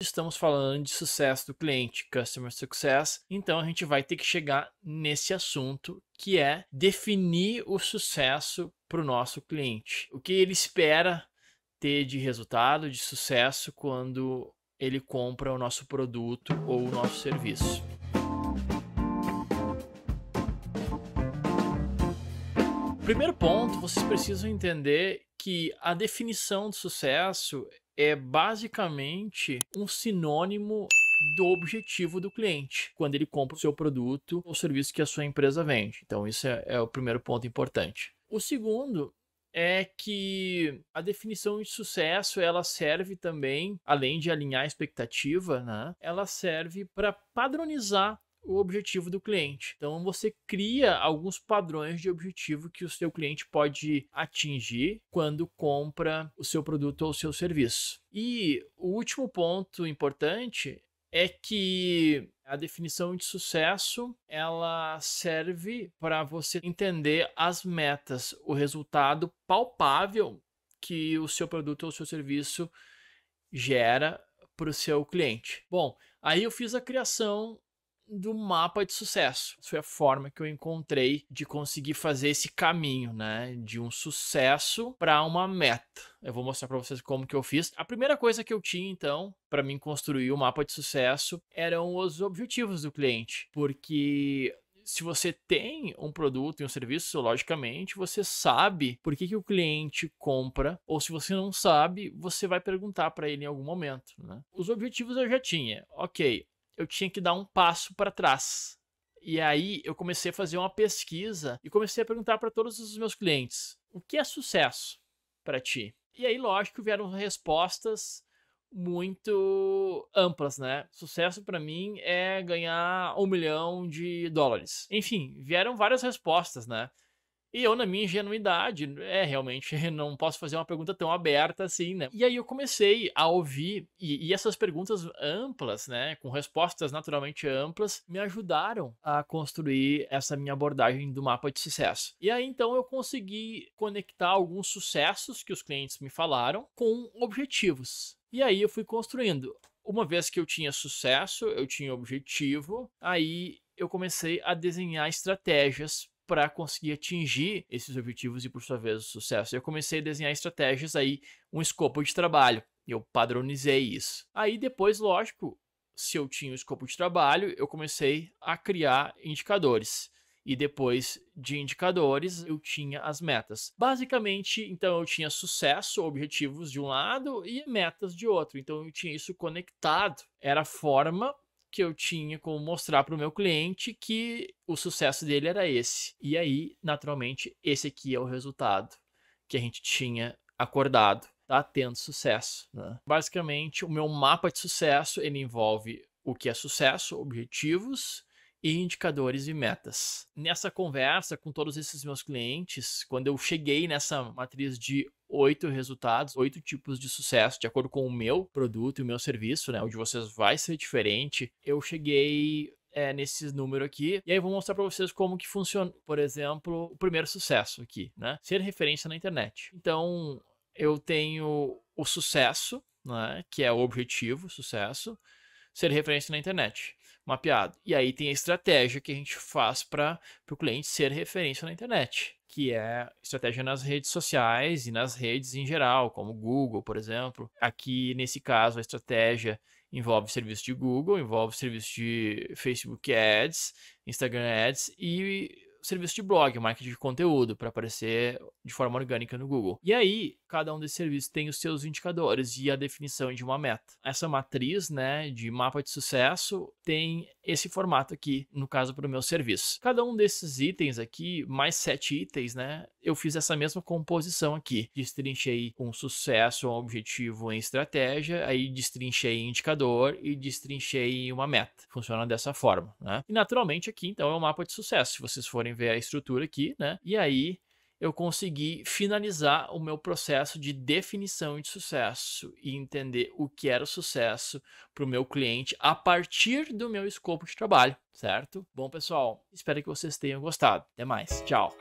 estamos falando de sucesso do cliente, Customer Success, então a gente vai ter que chegar nesse assunto, que é definir o sucesso para o nosso cliente. O que ele espera ter de resultado, de sucesso, quando ele compra o nosso produto ou o nosso serviço. Primeiro ponto, vocês precisam entender que a definição de sucesso é basicamente um sinônimo do objetivo do cliente quando ele compra o seu produto ou serviço que a sua empresa vende. Então, isso é o primeiro ponto importante. O segundo é que a definição de sucesso, ela serve também, além de alinhar a expectativa, né? Ela serve para padronizar o objetivo do cliente. Então, você cria alguns padrões de objetivo que o seu cliente pode atingir quando compra o seu produto ou o seu serviço. E o último ponto importante é que a definição de sucesso, ela serve para você entender as metas, o resultado palpável que o seu produto ou o seu serviço gera para o seu cliente. Bom, aí eu fiz a criação do mapa de sucesso. Essa foi a forma que eu encontrei de conseguir fazer esse caminho, né, de um sucesso para uma meta. Eu vou mostrar para vocês como que eu fiz. A primeira coisa que eu tinha, então, para mim construir o mapa de sucesso eram os objetivos do cliente. Porque se você tem um produto e um serviço, logicamente, você sabe por que o cliente compra. Ou se você não sabe, você vai perguntar para ele em algum momento, né? Os objetivos eu já tinha. Ok, eu tinha que dar um passo para trás. E aí eu comecei a fazer uma pesquisa e comecei a perguntar para todos os meus clientes: o que é sucesso para ti? E aí, lógico, vieram respostas muito amplas, né? Sucesso para mim é ganhar $1 milhão. Enfim, vieram várias respostas, né? E eu, na minha ingenuidade, realmente não posso fazer uma pergunta tão aberta assim, né? E aí eu comecei a ouvir, e essas perguntas amplas, né, com respostas naturalmente amplas, me ajudaram a construir essa minha abordagem do mapa de sucesso. E aí, então, eu consegui conectar alguns sucessos que os clientes me falaram com objetivos. E aí eu fui construindo. Uma vez que eu tinha sucesso, eu tinha objetivo, aí eu comecei a desenhar estratégias para conseguir atingir esses objetivos e, por sua vez, o sucesso. Eu comecei a desenhar estratégias aí, um escopo de trabalho. Eu padronizei isso. Aí depois, lógico, se eu tinha um escopo de trabalho, eu comecei a criar indicadores. E depois de indicadores, eu tinha as metas. Basicamente, então, eu tinha sucesso, objetivos de um lado e metas de outro. Então, eu tinha isso conectado. Era a forma que eu tinha como mostrar para o meu cliente que o sucesso dele era esse. E aí, naturalmente, esse aqui é o resultado que a gente tinha acordado, tá tendo sucesso, né? Basicamente, o meu mapa de sucesso, ele envolve o que é sucesso, objetivos e indicadores e metas. Nessa conversa com todos esses meus clientes, quando eu cheguei nessa matriz de 8 resultados, 8 tipos de sucesso, de acordo com o meu produto e o meu serviço, né? O de vocês vai ser diferente. Eu cheguei nesse número aqui, e aí eu vou mostrar para vocês como que funciona. Por exemplo, o primeiro sucesso aqui, né? Ser referência na internet. Então, eu tenho o sucesso, né? Que é o objetivo, sucesso. Ser referência na internet, mapeado. E aí tem a estratégia que a gente faz para o cliente ser referência na internet, que é estratégia nas redes sociais e nas redes em geral, como Google, por exemplo. Aqui, nesse caso, a estratégia envolve serviço de Google, envolve serviço de Facebook Ads, Instagram Ads e serviço de blog, marketing de conteúdo, para aparecer de forma orgânica no Google. E aí, cada um desses serviços tem os seus indicadores e a definição de uma meta. Essa matriz, né, de mapa de sucesso tem esse formato aqui, no caso, para o meu serviço. Cada um desses itens aqui, mais 7 itens, né, eu fiz essa mesma composição aqui. Destrinchei um sucesso, um objetivo em estratégia, aí destrinchei indicador e destrinchei uma meta. Funciona dessa forma, né? E, naturalmente, aqui, então, é um mapa de sucesso. Se vocês forem ver a estrutura aqui, né? E aí eu consegui finalizar o meu processo de definição de sucesso e entender o que era o sucesso para o meu cliente a partir do meu escopo de trabalho, certo? Bom, pessoal, espero que vocês tenham gostado. Até mais, tchau!